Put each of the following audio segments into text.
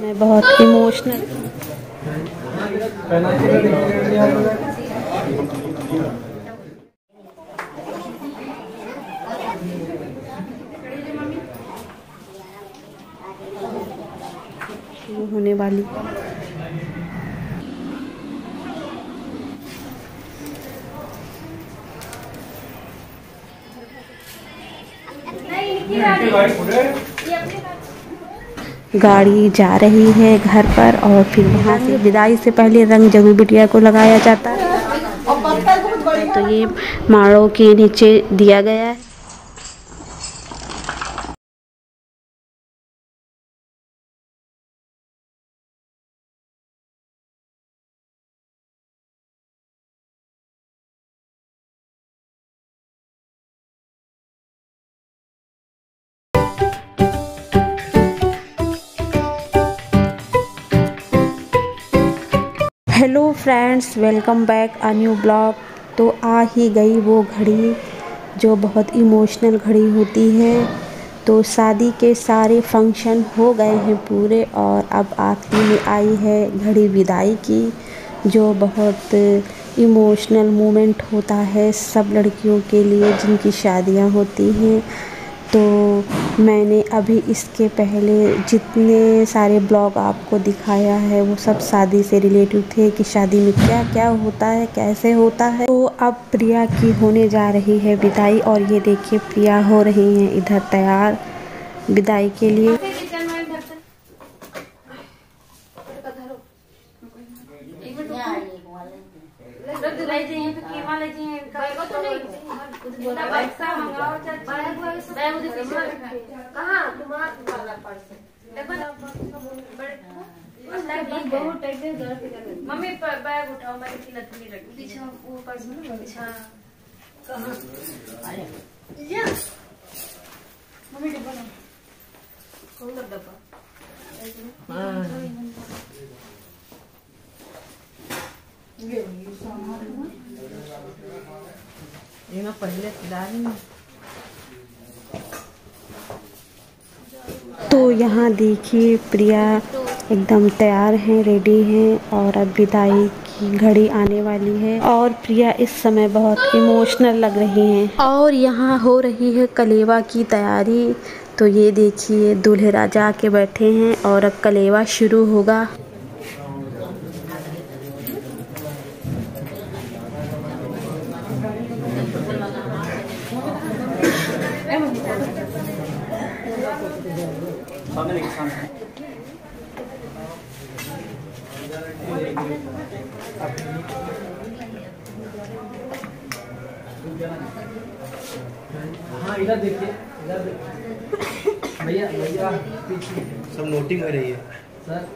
मैं बहुत इमोशनल हूँ। होने वाली गाड़ी जा रही है घर पर और फिर वहाँ से विदाई से पहले रंग जगू बिटिया को लगाया जाता है। तो ये माड़ों के नीचे दिया गया है। Hello friends, welcome back a new blog. तो आ ही गई वो घड़ी जो बहुत इमोशनल घड़ी होती है। तो शादी के सारे फंक्शन हो गए हैं पूरे और अब आखिरी में आई है घड़ी विदाई की, जो बहुत इमोशनल मोमेंट होता है सब लड़कियों के लिए जिनकी शादियां होती हैं। तो मैंने अभी इसके पहले जितने सारे ब्लॉग आपको दिखाया है वो सब शादी से रिलेटेड थे कि शादी में क्या क्या होता है, कैसे होता है। तो अब प्रिया की होने जा रही है विदाई और ये देखिए प्रिया हो रही हैं इधर तैयार विदाई के लिए। मम्मी बैग उठाओ, मैं पहले तो यहाँ देखिए प्रिया एकदम तैयार हैं, रेडी हैं और अब विदाई की घड़ी आने वाली है और प्रिया इस समय बहुत इमोशनल लग रही हैं। और यहाँ हो रही है कलेवा की तैयारी। तो ये देखिए दूल्हे राजा आके बैठे हैं और अब कलेवा शुरू होगा। इधर देखिए, भैया भैया पीछे सब नोटिंग हो रही है सर।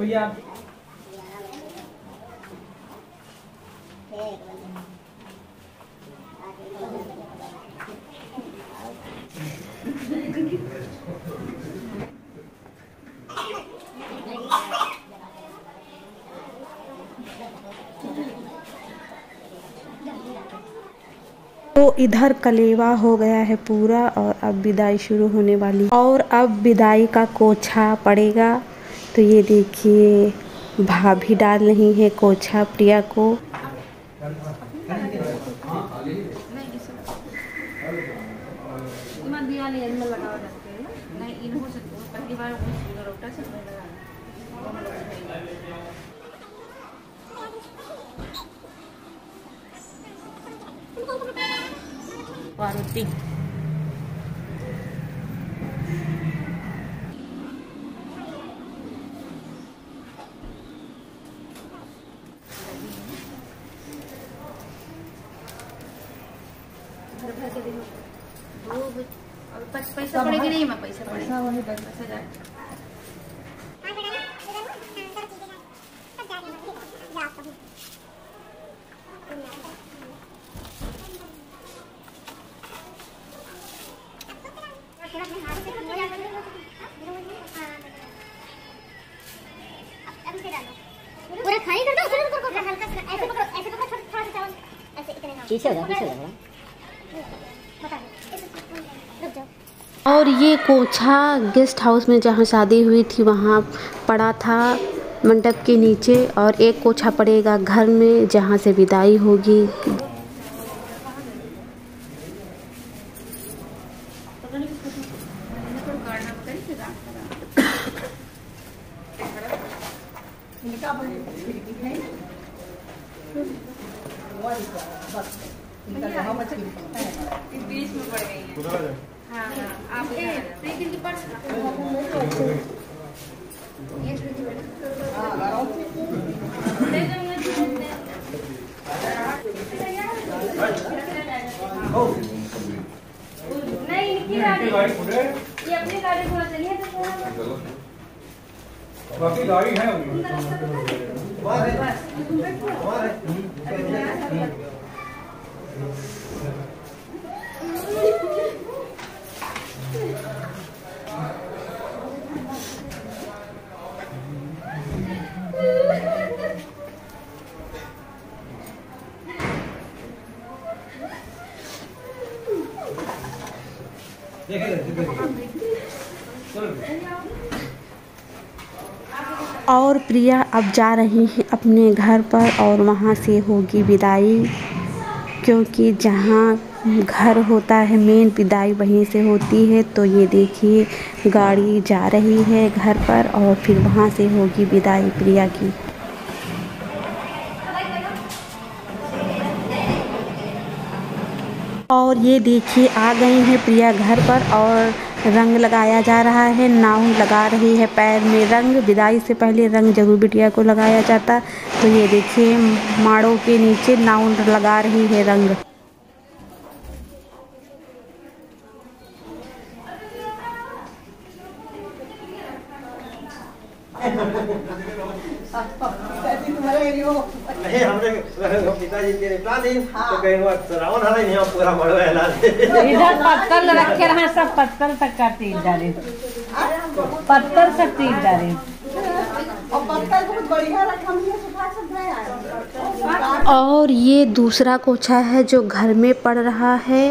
भैया तो इधर कलेवा हो गया है पूरा और अब विदाई शुरू होने वाली और अब विदाई का कोछा पड़ेगा। तो ये देखिए भाभी डाल रही है कोछा प्रिया को। पार्वती पैसा पड़ेगी नहीं, मैं पैसा पड़ेगा वही 10,000। पूरा खाली कर दो, पूरा हल्का सा ऐसे पकड़ो, ऐसे पकड़ो, थोड़ा सा चावल ऐसे इतने ना पीछे हो जाओ, बता दो, रुक जाओ। और ये कोछा गेस्ट हाउस में जहाँ शादी हुई थी वहाँ पड़ा था मंडप के नीचे, और एक कोछा पड़ेगा घर में जहाँ से विदाई होगी। ये अपनी गाड़ी को चली है तो बाकी गाड़ी है और प्रिया अब जा रही है अपने घर पर और वहाँ से होगी विदाई, क्योंकि जहाँ घर होता है मेन विदाई वहीं से होती है। तो ये देखिए गाड़ी जा रही है घर पर और फिर वहाँ से होगी विदाई प्रिया की। और ये देखिए आ गई है प्रिया घर पर और रंग लगाया जा रहा है, नाव लगा रही है पैर में रंग। विदाई से पहले रंग जरूर बिटिया को लगाया जाता। तो ये देखिए माड़ों के नीचे नाव लगा रही है रंग। पत्थर रखे रहा, सब पत्थर तक का तीर डाले, पत्थर से तीर डाले। और ये दूसरा कोछा है जो घर में पड़ रहा है।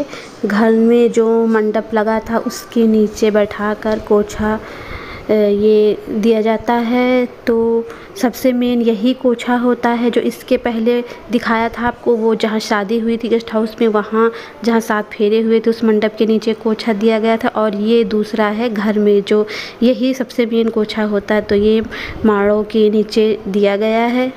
घर में जो मंडप लगा था उसके नीचे बैठाकर कोछा ये दिया जाता है। तो सबसे मेन यही कोछा होता है जो इसके पहले दिखाया था आपको, वो जहाँ शादी हुई थी गेस्ट हाउस में, वहाँ जहाँ 7 फेरे हुए थे उस मंडप के नीचे कोछा दिया गया था। और ये दूसरा है घर में, जो यही सबसे मेन कोछा होता है। तो ये माड़ों के नीचे दिया गया है।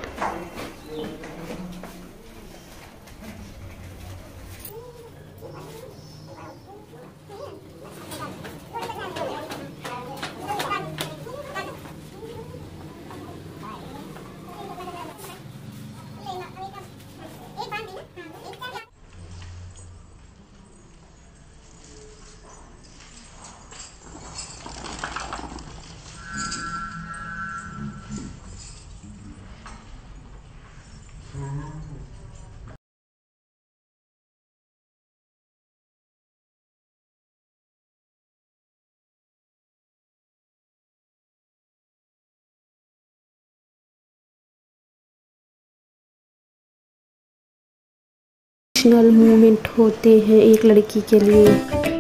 इमोशनल मोमेंट होते हैं एक लड़की के लिए।